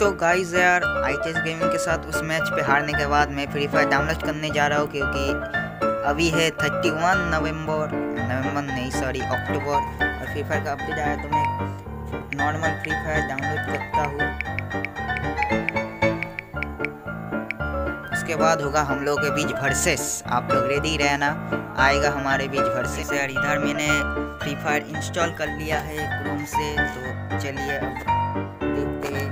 तो गाइस यार ITS gaming के साथ उस मैच पे हारने के बाद मैं फ्री फायर डाउनलोड करने जा रहा हूँ, क्योंकि अभी है 31 अक्टूबर और फ्री फायर का अपडेट आया तो मैं नॉर्मल फ्री फायर डाउनलोड करता हूँ। उसके बाद होगा हम लोग के बीच वर्सेस, आप लोग रेडी रहना, आएगा हमारे बीच वर्सेस। यार इधर मैंने फ्री फायर इंस्टॉल कर लिया है क्रोम से, तो चलिए देखते हैं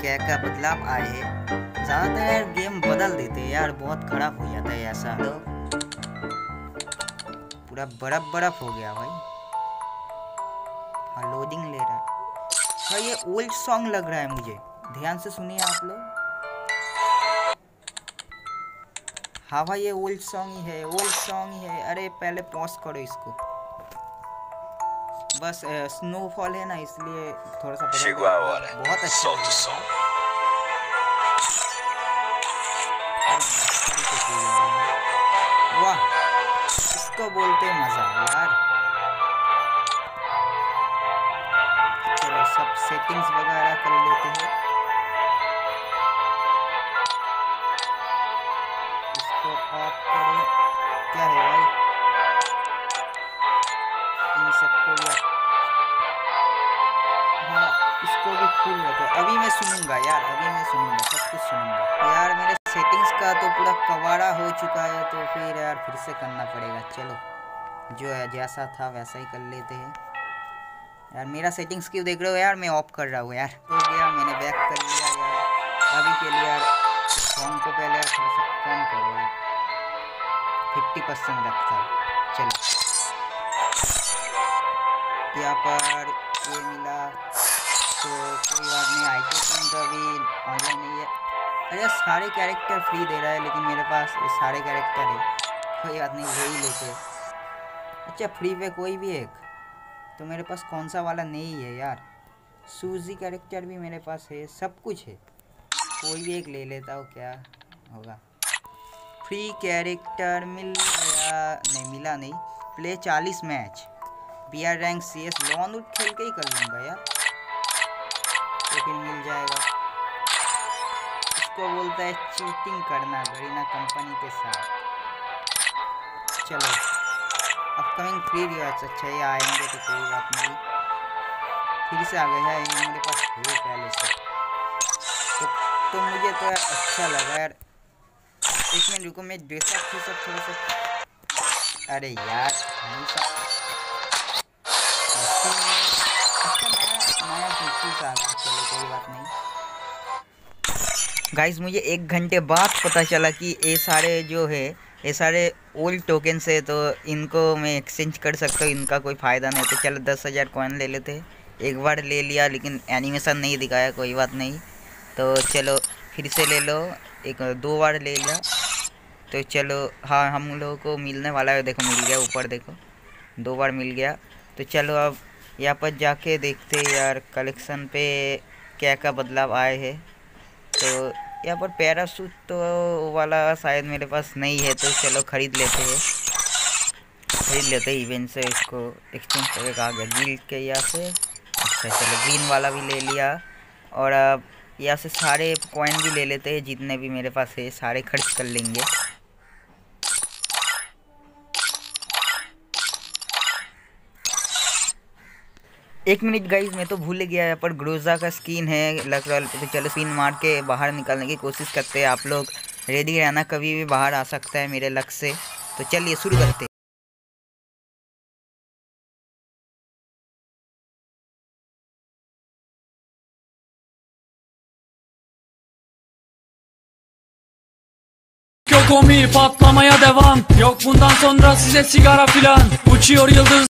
क्या क्या बदलाव आए है। ज़्यादातर यार गेम बदल देते हैं यार, बहुत खराब हो जाता है ऐसा। पूरा बर्फ हो गया भाई। हाँ लोडिंग ले रहा है भाई, ये ओल्ड सॉन्ग लग रहा है मुझे, ध्यान से सुनिए आप लोग। हाँ भाई ये ओल्ड सॉन्ग ही है, अरे पहले पॉज करो इसको। बस स्नोफॉल है ना इसलिए थोड़ा सा बहुत अच्छा है। वाह इसको बोलते मजा यार। चलो सब सेटिंग्स वगैरह कर लेते हैं। इसको ऑफ करो। क्या है भाई इन सबको? हाँ इसको भी फुल रखो। अभी मैं सुनूंगा यार, सब कुछ सुनूंगा यार। मेरे सेटिंग्स का तो पूरा कबाड़ा हो चुका है, तो फिर यार फिर से करना पड़ेगा। चलो जो है जैसा था वैसा ही कर लेते हैं यार। मेरा सेटिंग्स क्यों देख रहे हो यार, मैं ऑफ कर रहा हूँ यार। हो गया, मैंने बैक कर लिया यार। अभी के लिए यार सॉन्ग को पहले यार थोड़ा सा कम करो, 50% रखता है। चलो यहाँ पर ये मिला तो कोई बात नहीं। आईटीएस तो अभी ऑनलाइन नहीं है। अरे सारे कैरेक्टर फ्री दे रहा है, लेकिन मेरे पास ये सारे कैरेक्टर है, कोई बात नहीं वही लेते। अच्छा फ्री पे कोई भी एक, तो मेरे पास कौन सा वाला नहीं है यार। सूजी कैरेक्टर भी मेरे पास है, सब कुछ है, कोई भी एक ले लेता हूँ। क्या होगा? फ्री कैरेक्टर मिल गया, नहीं मिला नहीं। Play 40 match, BR rank, CS, लॉन उठ खेल के ही कर लूँगा यार, तो फिर मिल जाएगा। इसको बोलता है चीटिंग करना गरेना कंपनी के साथ। चलो अपकमिंग फ्री रिवार्ड्स, अच्छा ये आएंगे तो कोई बात नहीं। फिर से आ गया है, ये मेरे पास है पहले से, तो मुझे तो यार अच्छा लगा यार। इसमें रुको मैं थोड़ा सा अरे यार कोई बात नहीं। गाइस मुझे 1 घंटे बाद पता चला कि ये सारे जो है ये सारे ओल्ड टोकन से, तो इनको मैं एक्सचेंज कर सकता हूँ, इनका कोई फ़ायदा नहीं। तो चलो 10,000 कॉइन ले लेते हैं। एक बार ले लिया लेकिन एनिमेशन नहीं दिखाया, कोई बात नहीं। तो चलो फिर से ले लो, 1-2 बार ले लिया। तो चलो हाँ हम लोगों को मिलने वाला है, देखो मिल गया ऊपर, देखो 2 बार मिल गया। तो चलो अब यहाँ पर जाके देखते यार कलेक्शन पे क्या क्या बदलाव आए हैं। तो यहाँ पर पैरासूट तो वाला शायद मेरे पास नहीं है, तो चलो ख़रीद लेते हैं। इवेंट से इसको एक्सचेंज करके कहा गया गिल्ड के यहाँ से। अच्छा चलो ग्रीन वाला भी ले लिया, और अब यहाँ से सारे कॉइन भी ले लेते हैं, जितने भी मेरे पास है सारे खर्च कर लेंगे। एक मिनट गाइस मैं तो भूल गया, यहाँ पर ग्रोजा का स्किन है लग रहा है, तो चलो स्किन मार के बाहर निकालने की कोशिश करते हैं। आप लोग रेडी रहना, कभी भी बाहर आ सकता है मेरे लक से। तो चलिए शुरू करते हैं। Yok omi patlamaya devam, yok bundan sonra size sigara filan, uçuyor yıldız।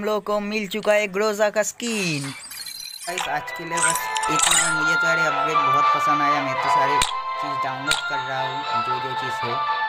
हम लोगों को मिल चुका है ग्रोजा का स्किन। गाइस आज के लिए बस इतना है। मुझे तो यार अपडेट बहुत पसंद आया, मैं तो सारी चीज़ डाउनलोड कर रहा हूँ, जो चीज़ है।